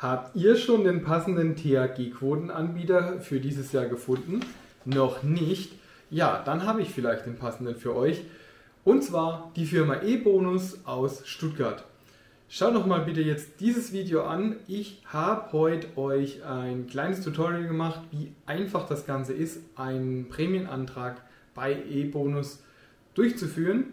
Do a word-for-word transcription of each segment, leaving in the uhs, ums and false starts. Habt ihr schon den passenden T H G-Quotenanbieter für dieses Jahr gefunden? Noch nicht? Ja, dann habe ich vielleicht den passenden für euch. Und zwar die Firma E-Bonus aus Stuttgart. Schaut doch mal bitte jetzt dieses Video an. Ich habe heute euch ein kleines Tutorial gemacht, wie einfach das Ganze ist, einen Prämienantrag bei E-Bonus durchzuführen.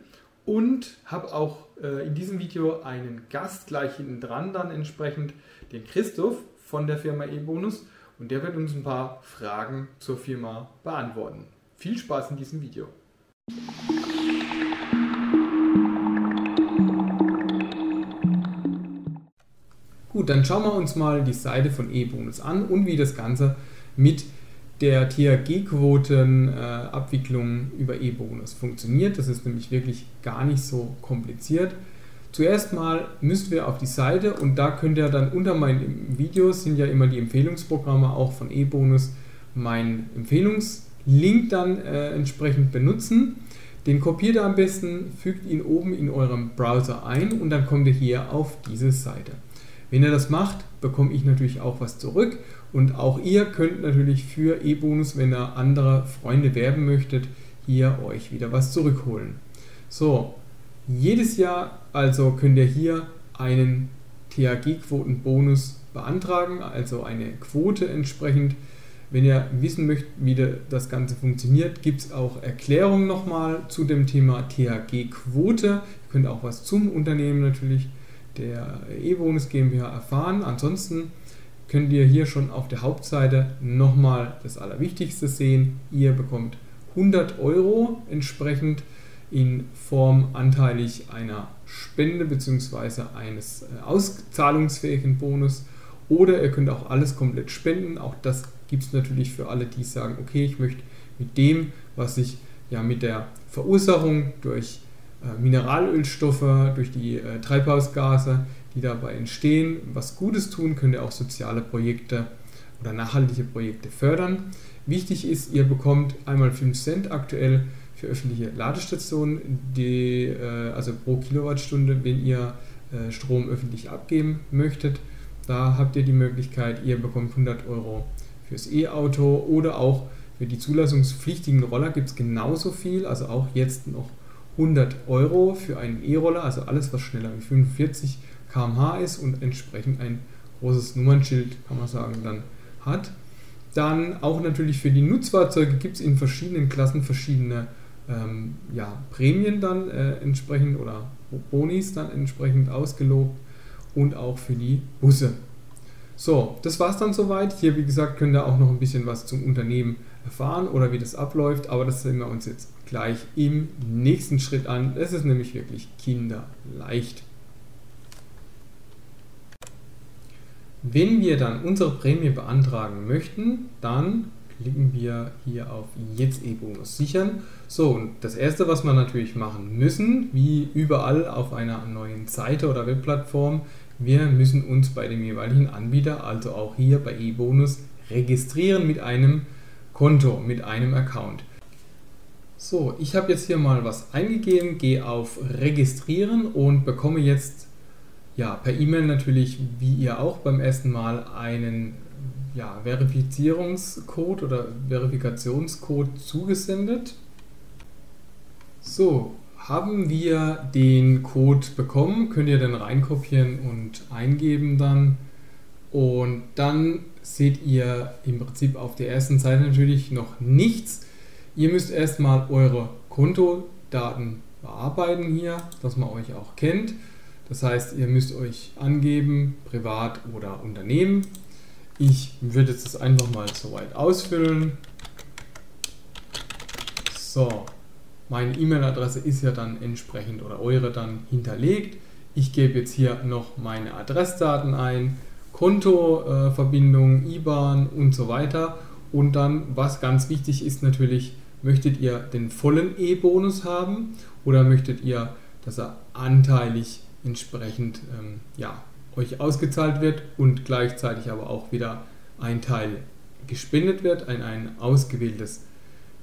Und habe auch äh, in diesem Video einen Gast gleich hinten dran, dann entsprechend den Christoph von der Firma E-Bonus. Und der wird uns ein paar Fragen zur Firma beantworten. Viel Spaß in diesem Video. Gut, dann schauen wir uns mal die Seite von E-Bonus an und wie das Ganze mit der T H G-Quotenabwicklung über E-Bonus funktioniert. Das ist nämlich wirklich gar nicht so kompliziert. Zuerst mal müsst ihr auf die Seite und da könnt ihr dann unter meinen Videos, sind ja immer die Empfehlungsprogramme auch von E-Bonus, meinen Empfehlungslink dann äh, entsprechend benutzen. Den kopiert ihr am besten, fügt ihn oben in eurem Browser ein und dann kommt ihr hier auf diese Seite. Wenn ihr das macht, bekomme ich natürlich auch was zurück und auch ihr könnt natürlich für E-Bonus, wenn ihr andere Freunde werben möchtet, hier euch wieder was zurückholen. So, jedes Jahr also könnt ihr hier einen T H G-Quotenbonus beantragen, also eine Quote entsprechend. Wenn ihr wissen möchtet, wie das Ganze funktioniert, gibt es auch Erklärungen nochmal zu dem Thema T H G-Quote. Ihr könnt auch was zum Unternehmen natürlich der E-Bonus GmbH erfahren. Ansonsten könnt ihr hier schon auf der Hauptseite nochmal das Allerwichtigste sehen. Ihr bekommt hundert Euro entsprechend in Form anteilig einer Spende bzw. eines auszahlungsfähigen Bonus. Oder ihr könnt auch alles komplett spenden. Auch das gibt es natürlich für alle, die sagen, okay, ich möchte mit dem, was ich ja mit der Verursachung durch Mineralölstoffe, durch die äh, Treibhausgase, die dabei entstehen, was Gutes tun, könnt ihr auch soziale Projekte oder nachhaltige Projekte fördern. Wichtig ist, ihr bekommt einmal fünf Cent aktuell für öffentliche Ladestationen, die, äh, also pro Kilowattstunde, wenn ihr äh, Strom öffentlich abgeben möchtet. Da habt ihr die Möglichkeit, ihr bekommt hundert Euro fürs E-Auto oder auch für die zulassungspflichtigen Roller gibt es genauso viel, also auch jetzt noch hundert Euro für einen E-Roller, also alles, was schneller wie fünfundvierzig Kilometer pro Stunde ist und entsprechend ein großes Nummernschild, kann man sagen, dann hat. Dann auch natürlich für die Nutzfahrzeuge gibt es in verschiedenen Klassen verschiedene ähm, ja, Prämien dann äh, entsprechend oder Bonis dann entsprechend ausgelobt und auch für die Busse. So, das war es dann soweit. Hier, wie gesagt, könnt ihr auch noch ein bisschen was zum Unternehmen erfahren oder wie das abläuft, aber das sehen wir uns jetzt gleich im nächsten Schritt an. Es ist nämlich wirklich kinderleicht. Wenn wir dann unsere Prämie beantragen möchten, dann klicken wir hier auf Jetzt E-Bonus sichern. So, und das Erste, was wir natürlich machen müssen, wie überall auf einer neuen Seite oder Webplattform, wir müssen uns bei dem jeweiligen Anbieter, also auch hier bei E-Bonus, registrieren mit einem Konto, mit einem Account. So, ich habe jetzt hier mal was eingegeben, gehe auf Registrieren und bekomme jetzt ja, per E-Mail natürlich, wie ihr auch beim ersten Mal, einen ja, Verifizierungscode oder Verifikationscode zugesendet. So, haben wir den Code bekommen, könnt ihr dann reinkopieren und eingeben dann. Und dann seht ihr im Prinzip auf der ersten Seite natürlich noch nichts. Ihr müsst erstmal eure Kontodaten bearbeiten hier, dass man euch auch kennt. Das heißt, ihr müsst euch angeben, privat oder Unternehmen. Ich würde jetzt das einfach mal soweit ausfüllen. So, meine E-Mail-Adresse ist ja dann entsprechend oder eure dann hinterlegt. Ich gebe jetzt hier noch meine Adressdaten ein, Kontoverbindung, äh, I B A N und so weiter. Und dann, was ganz wichtig ist natürlich, möchtet ihr den vollen E-Bonus haben oder möchtet ihr, dass er anteilig entsprechend ähm, ja, euch ausgezahlt wird und gleichzeitig aber auch wieder ein Teil gespendet wird an ein ausgewähltes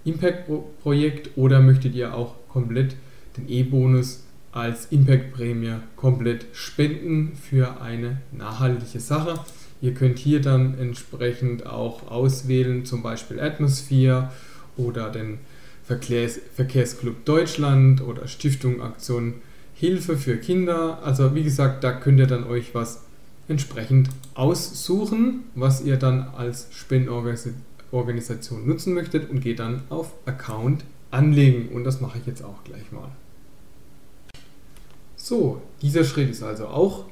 Impact-Projekt, oder möchtet ihr auch komplett den E-Bonus als Impact-Prämie komplett spenden für eine nachhaltige Sache. Ihr könnt hier dann entsprechend auch auswählen, zum Beispiel Atmosphäre oder den Verkehrs Verkehrsclub Deutschland oder Stiftung Aktionen Hilfe für Kinder. Also wie gesagt, da könnt ihr dann euch was entsprechend aussuchen, was ihr dann als Spendenorganisation nutzen möchtet, und geht dann auf Account anlegen, und das mache ich jetzt auch gleich mal. So, dieser Schritt ist also auch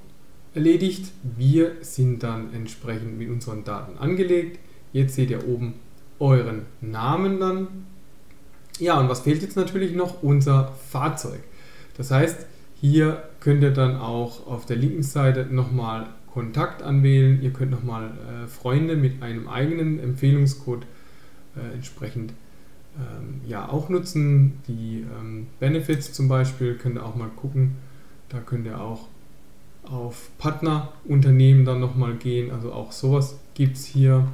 erledigt. Wir sind dann entsprechend mit unseren Daten angelegt. Jetzt seht ihr oben euren Namen dann. Ja, und was fehlt jetzt natürlich noch? Unser Fahrzeug. Das heißt, hier könnt ihr dann auch auf der linken Seite nochmal Kontakt anwählen. Ihr könnt nochmal äh, Freunde mit einem eigenen Empfehlungscode äh, entsprechend ähm, ja, auch nutzen. Die ähm, Benefits zum Beispiel könnt ihr auch mal gucken. Da könnt ihr auch auf Partnerunternehmen dann nochmal gehen. Also auch sowas gibt es hier.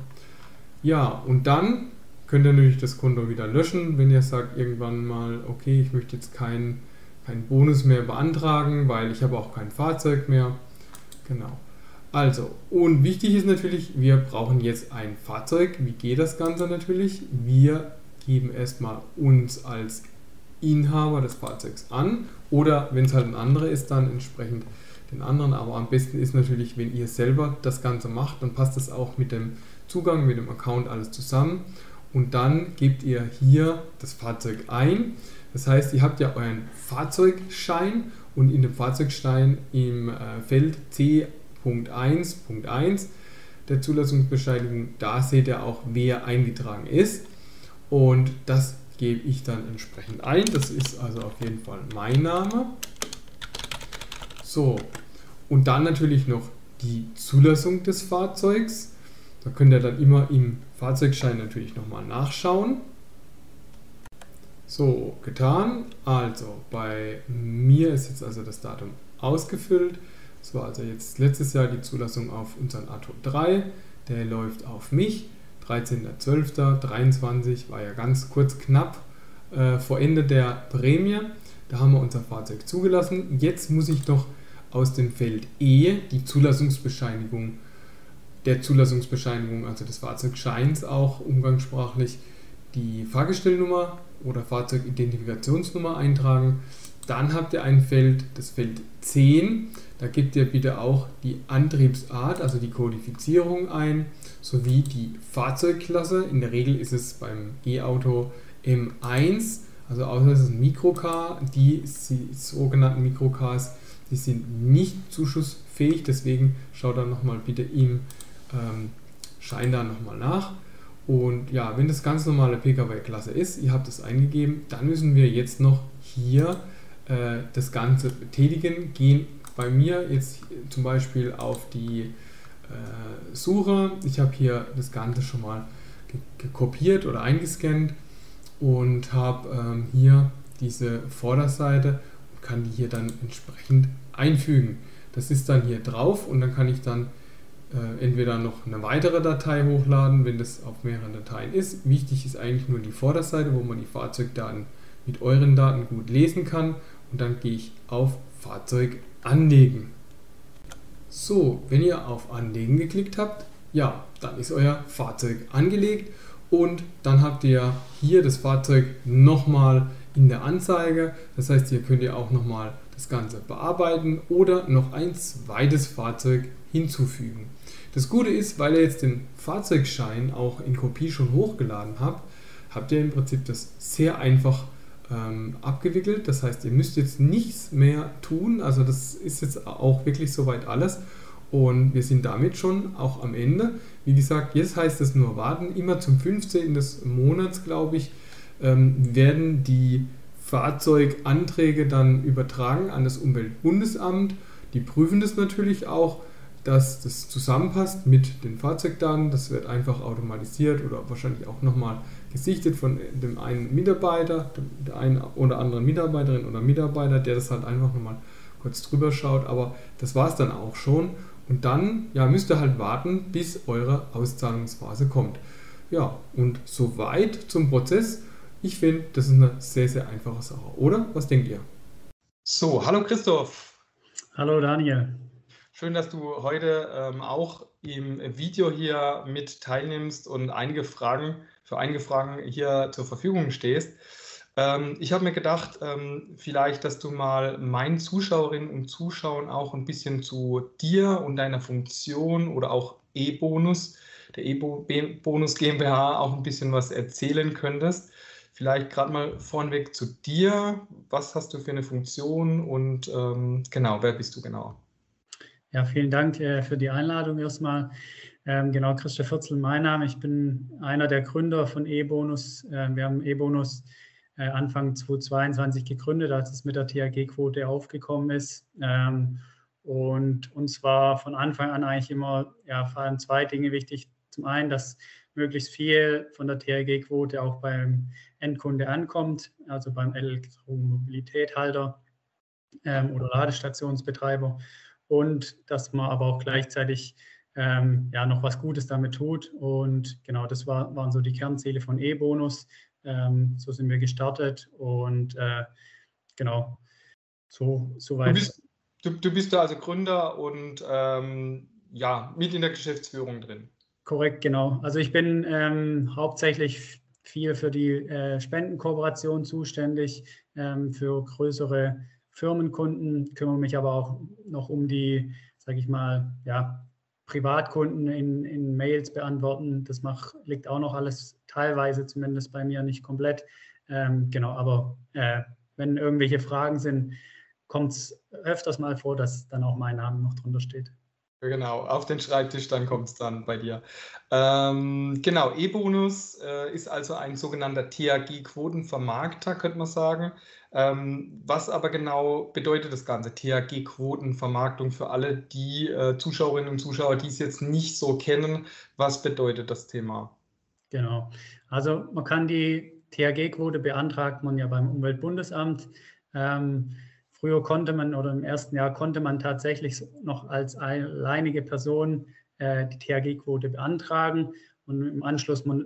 Ja, und dann könnt ihr natürlich das Konto wieder löschen, wenn ihr sagt irgendwann mal, okay, ich möchte jetzt keinen kein Bonus mehr beantragen, weil ich habe auch kein Fahrzeug mehr. Genau. Also, und wichtig ist natürlich, wir brauchen jetzt ein Fahrzeug. Wie geht das Ganze natürlich? Wir geben erstmal uns als Inhaber des Fahrzeugs an, oder wenn es halt ein anderer ist, dann entsprechend den anderen. Aber am besten ist natürlich, wenn ihr selber das Ganze macht, dann passt das auch mit dem Zugang, mit dem Account alles zusammen. Und dann gebt ihr hier das Fahrzeug ein. Das heißt, ihr habt ja euren Fahrzeugschein, und in dem Fahrzeugschein im Feld C Punkt eins Punkt eins der Zulassungsbescheinigung, da seht ihr auch, wer eingetragen ist. Und das gebe ich dann entsprechend ein. Das ist also auf jeden Fall mein Name. So, und dann natürlich noch die Zulassung des Fahrzeugs. Da könnt ihr dann immer im Fahrzeugschein natürlich nochmal nachschauen. So, getan. Also, bei mir ist jetzt also das Datum ausgefüllt. Das war also jetzt letztes Jahr die Zulassung auf unseren A T O drei. Der läuft auf mich. dreizehnter zwölfter dreiundzwanzig war ja ganz kurz knapp äh, vor Ende der Prämie. Da haben wir unser Fahrzeug zugelassen. Jetzt muss ich doch aus dem Feld E die Zulassungsbescheinigung der Zulassungsbescheinigung, also des Fahrzeugscheins auch umgangssprachlich, die Fahrgestellnummer oder Fahrzeugidentifikationsnummer eintragen. Dann habt ihr ein Feld, das Feld zehn, da gebt ihr bitte auch die Antriebsart, also die Kodifizierung ein, sowie die Fahrzeugklasse. In der Regel ist es beim E-Auto M eins, also außer es ist ein Mikrocar, die sogenannten Mikrocars, die sind nicht zuschussfähig, deswegen schaut dann nochmal bitte im ähm, Schein da nochmal nach. Und ja, wenn das ganz normale Pkw-Klasse ist, ihr habt es eingegeben, dann müssen wir jetzt noch hier äh, das Ganze betätigen. Gehen bei mir jetzt zum Beispiel auf die äh, Suche. Ich habe hier das Ganze schon mal gekopiert oder eingescannt und habe ähm, hier diese Vorderseite und kann die hier dann entsprechend einfügen. Das ist dann hier drauf, und dann kann ich dann entweder noch eine weitere Datei hochladen, wenn das auf mehreren Dateien ist. Wichtig ist eigentlich nur die Vorderseite, wo man die Fahrzeugdaten mit euren Daten gut lesen kann. Und dann gehe ich auf Fahrzeug anlegen. So, wenn ihr auf Anlegen geklickt habt, ja, dann ist euer Fahrzeug angelegt. Und dann habt ihr hier das Fahrzeug nochmal in der Anzeige. Das heißt, hier könnt ihr auch nochmal das Ganze bearbeiten oder noch ein zweites Fahrzeug hinzufügen. Das Gute ist, weil ihr jetzt den Fahrzeugschein auch in Kopie schon hochgeladen habt, habt ihr im Prinzip das sehr einfach ähm, abgewickelt. Das heißt, ihr müsst jetzt nichts mehr tun. Also das ist jetzt auch wirklich soweit alles. Und wir sind damit schon auch am Ende. Wie gesagt, jetzt heißt es nur warten. Immer zum fünfzehnten des Monats, glaube ich, ähm, werden die Fahrzeuganträge dann übertragen an das Umweltbundesamt. Die prüfen das natürlich auch, dass das zusammenpasst mit den Fahrzeugdaten. Das wird einfach automatisiert oder wahrscheinlich auch nochmal gesichtet von dem einen Mitarbeiter, der einen oder anderen Mitarbeiterin oder Mitarbeiter, der das halt einfach nochmal kurz drüber schaut. Aber das war es dann auch schon. Und dann ja, müsst ihr halt warten, bis eure Auszahlungsphase kommt. Ja, und soweit zum Prozess. Ich finde, das ist eine sehr, sehr einfache Sache, oder? Was denkt ihr? So, hallo Christoph. Hallo Daniel. Schön, dass du heute ähm, auch im Video hier mit teilnimmst und einige Fragen, für einige Fragen hier zur Verfügung stehst. Ähm, ich habe mir gedacht, ähm, vielleicht, dass du mal meinen Zuschauerinnen und Zuschauern auch ein bisschen zu dir und deiner Funktion oder auch E-Bonus, der E-Bonus GmbH, auch ein bisschen was erzählen könntest. Vielleicht gerade mal vorneweg zu dir. Was hast du für eine Funktion und ähm, genau, wer bist du genau? Ja, vielen Dank äh, für die Einladung erstmal. Ähm, genau, Christian Wirtzel, mein Name. Ich bin einer der Gründer von E-Bonus. Äh, wir haben E-Bonus äh, Anfang zweitausendzweiundzwanzig gegründet, als es mit der T H G-Quote aufgekommen ist. Ähm, und uns war von Anfang an eigentlich immer ja, vor allem zwei Dinge wichtig. Zum einen, dass möglichst viel von der T H G-Quote auch beim Endkunde ankommt, also beim Elektromobilitäthalter ähm, oder Ladestationsbetreiber. Und dass man aber auch gleichzeitig ähm, ja, noch was Gutes damit tut. Und genau, das war, waren so die Kernziele von E-Bonus. Ähm, so sind wir gestartet und äh, genau, so, so weit. Du bist, du, du bist da also Gründer und ähm, ja, mit in der Geschäftsführung drin. Korrekt, genau. Also ich bin ähm, hauptsächlich viel für die äh, Spendenkooperation zuständig, ähm, für größere Firmenkunden, kümmere mich aber auch noch um die, sage ich mal, ja, Privatkunden in, in Mails beantworten. Das mach, liegt auch noch alles teilweise, zumindest bei mir, nicht komplett. Ähm, genau, aber äh, wenn irgendwelche Fragen sind, kommt es öfters mal vor, dass dann auch mein Name noch drunter steht. Genau, auf den Schreibtisch, dann kommt es dann bei dir. Ähm, genau, E-Bonus äh, ist also ein sogenannter T H G-Quotenvermarkter, könnte man sagen. Ähm, was aber genau bedeutet das Ganze, T H G-Quotenvermarktung, für alle die äh, Zuschauerinnen und Zuschauer, die es jetzt nicht so kennen? Was bedeutet das Thema? Genau, also man kann die T H G-Quote beantragt man ja beim Umweltbundesamt. Ähm, Früher konnte man oder im ersten Jahr konnte man tatsächlich noch als alleinige Person äh, die T H G-Quote beantragen und im Anschluss man,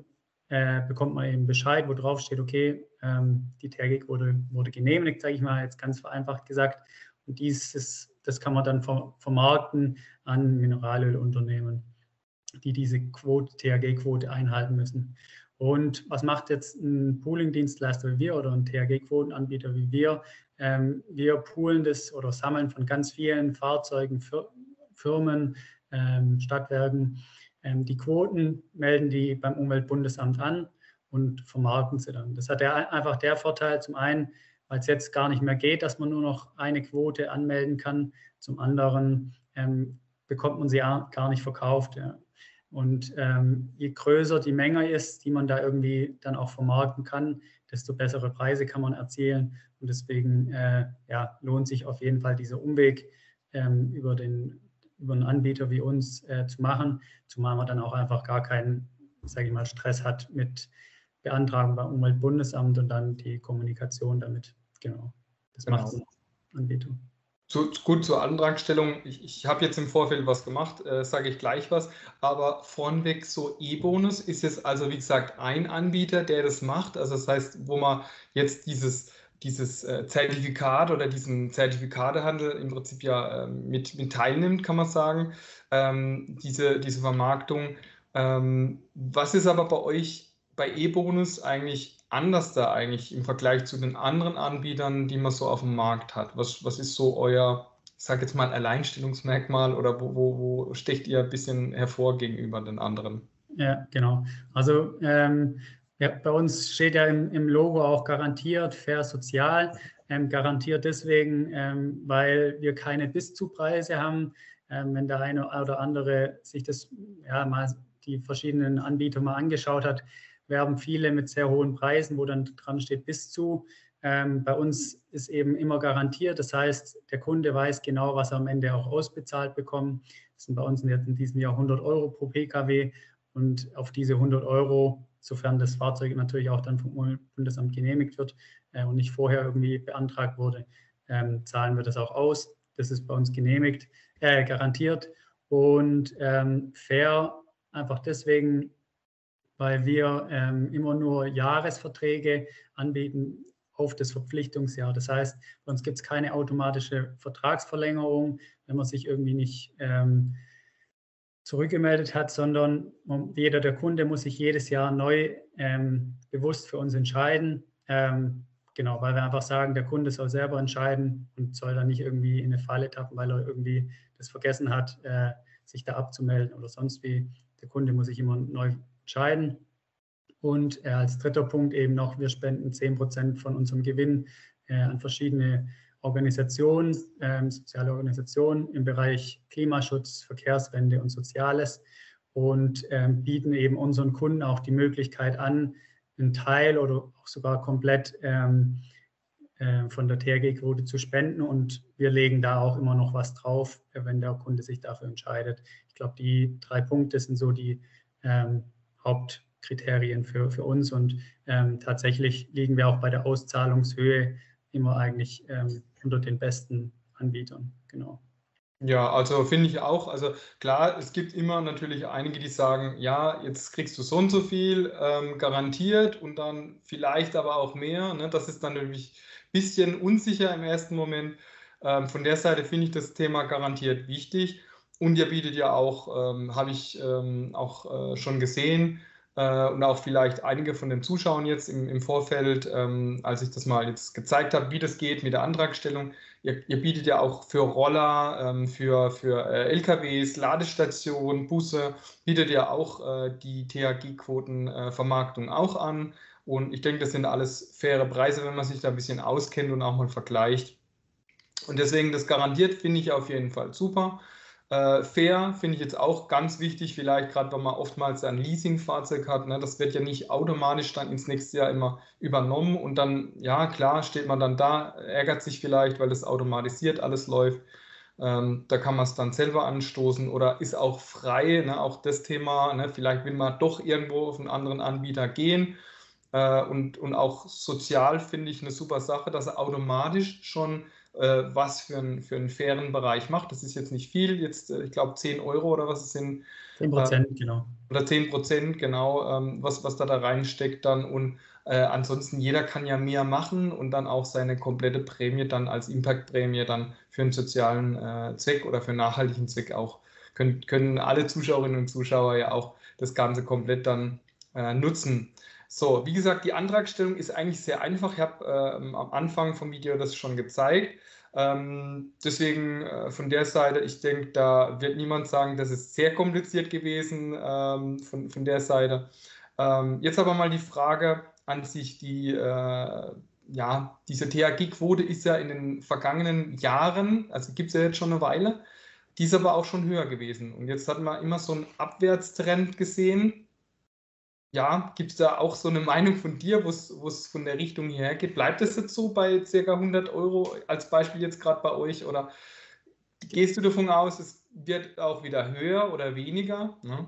äh, bekommt man eben Bescheid, wo drauf steht, okay, ähm, die T H G-Quote wurde genehmigt, sage ich mal, jetzt ganz vereinfacht gesagt. Und dieses, das kann man dann ver vermarkten an Mineralölunternehmen, die diese T H G-Quote einhalten müssen. Und was macht jetzt ein Pooling-Dienstleister wie wir oder ein T H G-Quotenanbieter wie wir? Ähm, wir poolen das oder sammeln von ganz vielen Fahrzeugen, Fir Firmen, ähm, Stadtwerken ähm, die Quoten, melden die beim Umweltbundesamt an und vermarkten sie dann. Das hat der, einfach der Vorteil, zum einen, weil es jetzt gar nicht mehr geht, dass man nur noch eine Quote anmelden kann, zum anderen ähm, bekommt man sie gar nicht verkauft. Ja. Und ähm, je größer die Menge ist, die man da irgendwie dann auch vermarkten kann, desto bessere Preise kann man erzielen. Und deswegen äh, ja, lohnt sich auf jeden Fall dieser Umweg ähm, über, den, über einen Anbieter wie uns äh, zu machen, zumal man dann auch einfach gar keinen, sage ich mal, Stress hat mit Beantragung beim Umweltbundesamt und dann die Kommunikation damit. Genau, das genau. Macht ein Anbieter. Zu, gut, zur Antragstellung. Ich, ich habe jetzt im Vorfeld was gemacht, äh, sage ich gleich was. Aber vornweg so E-Bonus ist jetzt also, wie gesagt, ein Anbieter, der das macht. Also das heißt, wo man jetzt dieses, dieses äh, Zertifikat oder diesen Zertifikatehandel im Prinzip ja äh, mit, mit teilnimmt, kann man sagen, ähm, diese, diese Vermarktung. Ähm, was ist aber bei euch bei E-Bonus eigentlich anders da eigentlich im Vergleich zu den anderen Anbietern, die man so auf dem Markt hat? Was, was ist so euer, ich sage jetzt mal, Alleinstellungsmerkmal oder wo, wo, wo stecht ihr ein bisschen hervor gegenüber den anderen? Ja, genau. Also ähm, ja, bei uns steht ja im, im Logo auch garantiert fair sozial. Ähm, garantiert deswegen, ähm, weil wir keine Bis-zu-Preise haben. Ähm, wenn der eine oder andere sich das ja mal die verschiedenen Anbieter mal angeschaut hat, werben viele mit sehr hohen Preisen, wo dann dran steht bis zu. Ähm, bei uns ist eben immer garantiert. Das heißt, der Kunde weiß genau, was er am Ende auch ausbezahlt bekommt. Das sind bei uns jetzt in diesem Jahr hundert Euro pro P K W. Und auf diese hundert Euro, sofern das Fahrzeug natürlich auch dann vom Bundesamt genehmigt wird äh, und nicht vorher irgendwie beantragt wurde, ähm, zahlen wir das auch aus. Das ist bei uns genehmigt, äh, garantiert. Und ähm, fair einfach deswegen, weil wir ähm, immer nur Jahresverträge anbieten, auf das Verpflichtungsjahr. Das heißt, bei uns gibt es keine automatische Vertragsverlängerung, wenn man sich irgendwie nicht ähm, zurückgemeldet hat, sondern jeder der Kunde muss sich jedes Jahr neu ähm, bewusst für uns entscheiden. Ähm, genau, weil wir einfach sagen, der Kunde soll selber entscheiden und soll dann nicht irgendwie in eine Falle tappen, weil er irgendwie das vergessen hat, äh, sich da abzumelden oder sonst wie. Der Kunde muss sich immer neu entscheiden. Und äh, als dritter Punkt eben noch, wir spenden zehn Prozent von unserem Gewinn äh, an verschiedene Organisationen, ähm, soziale Organisationen im Bereich Klimaschutz, Verkehrswende und Soziales und ähm, bieten eben unseren Kunden auch die Möglichkeit an, einen Teil oder auch sogar komplett ähm, äh, von der T H G-Quote zu spenden. Und wir legen da auch immer noch was drauf, äh, wenn der Kunde sich dafür entscheidet. Ich glaube, die drei Punkte sind so die ähm, Haupt Kriterien für, für uns und ähm, tatsächlich liegen wir auch bei der Auszahlungshöhe immer eigentlich ähm, unter den besten Anbietern. Genau. Ja, also finde ich auch, also klar, es gibt immer natürlich einige, die sagen, ja, jetzt kriegst du so und so viel ähm, garantiert und dann vielleicht aber auch mehr, ne? Das ist dann natürlich ein bisschen unsicher im ersten Moment. Ähm, von der Seite finde ich das Thema garantiert wichtig und ihr bietet ja auch, ähm, habe ich ähm, auch äh, schon gesehen, und auch vielleicht einige von den Zuschauern jetzt im, im Vorfeld, ähm, als ich das mal jetzt gezeigt habe, wie das geht mit der Antragstellung. Ihr, ihr bietet ja auch für Roller, ähm, für, für äh, L K Ws, Ladestationen, Busse, bietet ja auch äh, die T H G-Quotenvermarktung äh, auch an. Und ich denke, das sind alles faire Preise, wenn man sich da ein bisschen auskennt und auch mal vergleicht. Und deswegen das garantiert finde ich auf jeden Fall super. Äh, fair finde ich jetzt auch ganz wichtig, vielleicht gerade wenn man oftmals ein Leasingfahrzeug hat, ne, das wird ja nicht automatisch dann ins nächste Jahr immer übernommen und dann, ja klar, steht man dann da, ärgert sich vielleicht, weil das automatisiert alles läuft, ähm, da kann man es dann selber anstoßen oder ist auch frei, ne, auch das Thema, ne, vielleicht will man doch irgendwo auf einen anderen Anbieter gehen äh, und, und auch sozial finde ich eine super Sache, dass er automatisch schon was für einen, für einen fairen Bereich macht. Das ist jetzt nicht viel, jetzt ich glaube zehn Euro oder was es sind. zehn Prozent, äh, genau. Oder zehn Prozent, genau, ähm, was, was da da reinsteckt dann. Und äh, ansonsten, jeder kann ja mehr machen und dann auch seine komplette Prämie dann als Impact-Prämie dann für einen sozialen äh, Zweck oder für einen nachhaltigen Zweck auch, können, können alle Zuschauerinnen und Zuschauer ja auch das Ganze komplett dann äh, nutzen. So, wie gesagt, die Antragstellung ist eigentlich sehr einfach. Ich habe ähm, am Anfang vom Video das schon gezeigt. Ähm, deswegen äh, von der Seite, ich denke, da wird niemand sagen, das ist sehr kompliziert gewesen ähm, von, von der Seite. Ähm, jetzt aber mal die Frage an sich, die, äh, ja, diese T H G-Quote ist ja in den vergangenen Jahren, also gibt es ja jetzt schon eine Weile, die ist aber auch schon höher gewesen. Und jetzt hat man immer so einen Abwärtstrend gesehen. Ja, gibt es da auch so eine Meinung von dir, wo es von der Richtung hierher geht? Bleibt es jetzt so bei ca. hundert Euro als Beispiel jetzt gerade bei euch? Oder gehst du davon aus, es wird auch wieder höher oder weniger? Ne?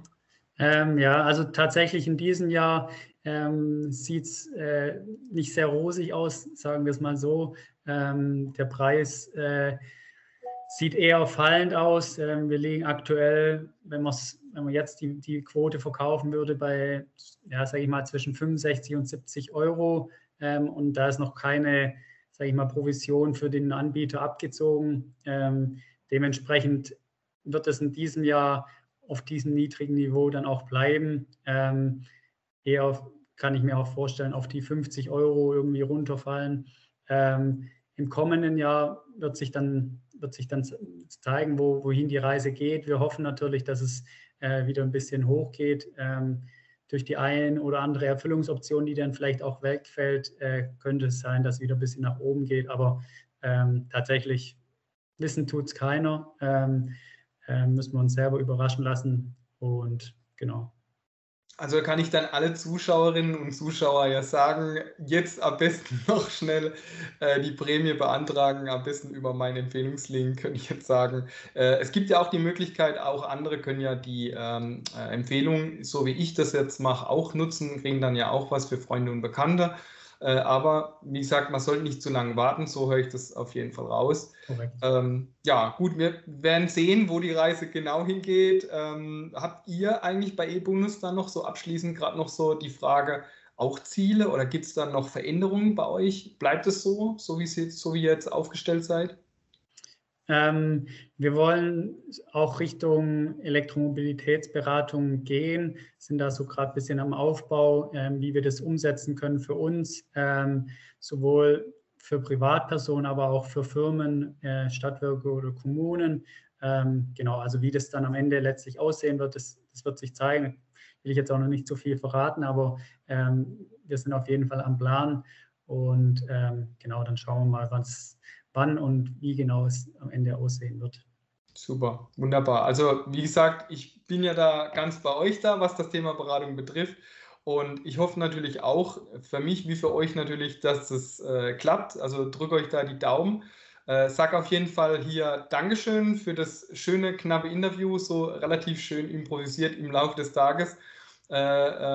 Ähm, ja, also tatsächlich in diesem Jahr ähm, sieht es äh, nicht sehr rosig aus, sagen wir es mal so. Ähm, der Preis äh, sieht eher fallend aus. Ähm, wir liegen aktuell, wenn man es wenn man jetzt die, die Quote verkaufen würde, bei, ja, sage ich mal, zwischen fünfundsechzig und siebzig Euro. Ähm, und da ist noch keine, sage ich mal, Provision für den Anbieter abgezogen. Ähm, dementsprechend wird es in diesem Jahr auf diesem niedrigen Niveau dann auch bleiben. Ähm, eher auf, kann ich mir auch vorstellen, auf die fünfzig Euro irgendwie runterfallen. Ähm, im kommenden Jahr wird sich dann, wird sich dann zeigen, wo, wohin die Reise geht. Wir hoffen natürlich, dass es wieder ein bisschen hochgeht. Ähm, durch die ein oder andere Erfüllungsoption, die dann vielleicht auch wegfällt, äh, könnte es sein, dass es wieder ein bisschen nach oben geht. Aber ähm, tatsächlich wissen tut es keiner. Ähm, äh, müssen wir uns selber überraschen lassen. Und genau. Also kann ich dann alle Zuschauerinnen und Zuschauer ja sagen, jetzt am besten noch schnell äh, die Prämie beantragen, am besten über meinen Empfehlungslink, könnte ich jetzt sagen. Äh, es gibt ja auch die Möglichkeit, auch andere können ja die ähm, äh, Empfehlung, so wie ich das jetzt mache, auch nutzen, kriegen dann ja auch was für Freunde und Bekannte. Äh, aber wie gesagt, man sollte nicht zu lange warten, so höre ich das auf jeden Fall raus. Ähm, ja, gut, wir werden sehen, wo die Reise genau hingeht. Ähm, habt ihr eigentlich bei E-Bonus dann noch so abschließend gerade noch so die Frage auch Ziele oder gibt es dann noch Veränderungen bei euch? Bleibt es so, so wie, es jetzt, so wie ihr jetzt aufgestellt seid? Ähm, wir wollen auch Richtung Elektromobilitätsberatung gehen, sind da so gerade ein bisschen am Aufbau, ähm, wie wir das umsetzen können für uns, ähm, sowohl für Privatpersonen, aber auch für Firmen, äh, Stadtwerke oder Kommunen. Ähm, genau, also wie das dann am Ende letztlich aussehen wird, das, das wird sich zeigen. Will ich jetzt auch noch nicht so viel verraten, aber ähm, wir sind auf jeden Fall am Plan und ähm, genau, dann schauen wir mal, was wann und wie genau es am Ende aussehen wird. Super, wunderbar. Also wie gesagt, ich bin ja da ganz bei euch da, was das Thema Beratung betrifft. Und ich hoffe natürlich auch für mich wie für euch natürlich, dass das äh, klappt. Also drückt euch da die Daumen. Äh, sag auf jeden Fall hier Dankeschön für das schöne, knappe Interview, so relativ schön improvisiert im Laufe des Tages. Äh,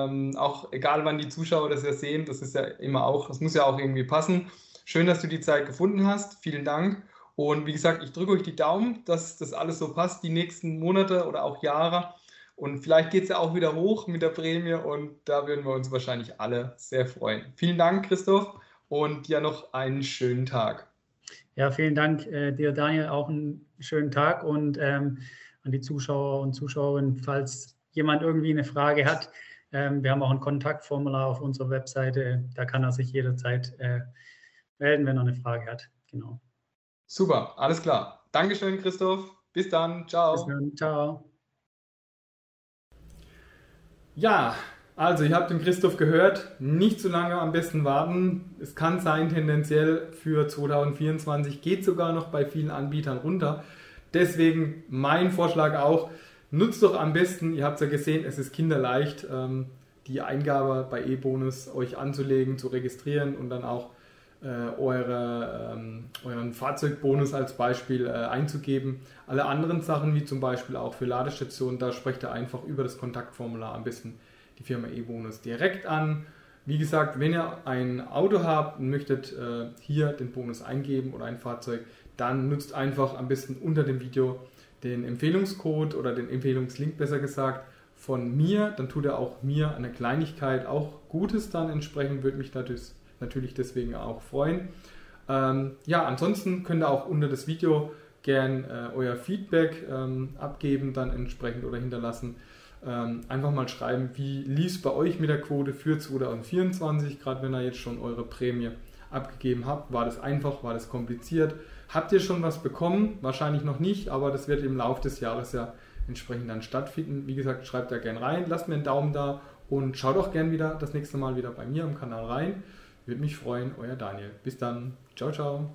ähm, auch egal, wann die Zuschauer das ja sehen, das ist ja immer auch, das muss ja auch irgendwie passen. Schön, dass du die Zeit gefunden hast. Vielen Dank. Und wie gesagt, ich drücke euch die Daumen, dass das alles so passt, die nächsten Monate oder auch Jahre. Und vielleicht geht es ja auch wieder hoch mit der Prämie und da würden wir uns wahrscheinlich alle sehr freuen. Vielen Dank, Christoph, und ja noch einen schönen Tag. Ja, vielen Dank äh, dir, Daniel. Auch einen schönen Tag und ähm, an die Zuschauer und Zuschauerinnen, falls jemand irgendwie eine Frage hat. Ähm, wir haben auch ein Kontaktformular auf unserer Webseite. Da kann er sich jederzeit äh, melden, wenn er eine Frage hat. Genau. Super, alles klar. Dankeschön, Christoph. Bis dann. Ciao. Bis dann. Ciao. Ja, also ihr habt den Christoph gehört. Nicht zu lange am besten warten. Es kann sein, tendenziell für zweitausendvierundzwanzig geht es sogar noch bei vielen Anbietern runter. Deswegen mein Vorschlag auch, nutzt doch am besten, ihr habt es ja gesehen, es ist kinderleicht, die Eingabe bei E-Bonus euch anzulegen, zu registrieren und dann auch Eure, ähm, euren Fahrzeugbonus als Beispiel äh, einzugeben. Alle anderen Sachen, wie zum Beispiel auch für Ladestationen, da sprecht ihr einfach über das Kontaktformular am besten die Firma E-Bonus direkt an. Wie gesagt, wenn ihr ein Auto habt und möchtet äh, hier den Bonus eingeben oder ein Fahrzeug, dann nutzt einfach am besten unter dem Video den Empfehlungscode oder den Empfehlungslink besser gesagt von mir. Dann tut er auch mir eine Kleinigkeit, auch Gutes dann entsprechend, würde mich natürlich natürlich deswegen auch freuen. Ähm, ja, ansonsten könnt ihr auch unter das Video gern äh, euer Feedback ähm, abgeben, dann entsprechend oder hinterlassen. Ähm, einfach mal schreiben, wie lief es bei euch mit der Quote für zweitausendvierundzwanzig, gerade wenn ihr jetzt schon eure Prämie abgegeben habt. War das einfach, war das kompliziert? Habt ihr schon was bekommen? Wahrscheinlich noch nicht, aber das wird im Laufe des Jahres ja entsprechend dann stattfinden. Wie gesagt, schreibt da gern rein, lasst mir einen Daumen da und schaut auch gern wieder das nächste Mal wieder bei mir im Kanal rein. Würde mich freuen, euer Daniel. Bis dann. Ciao, ciao.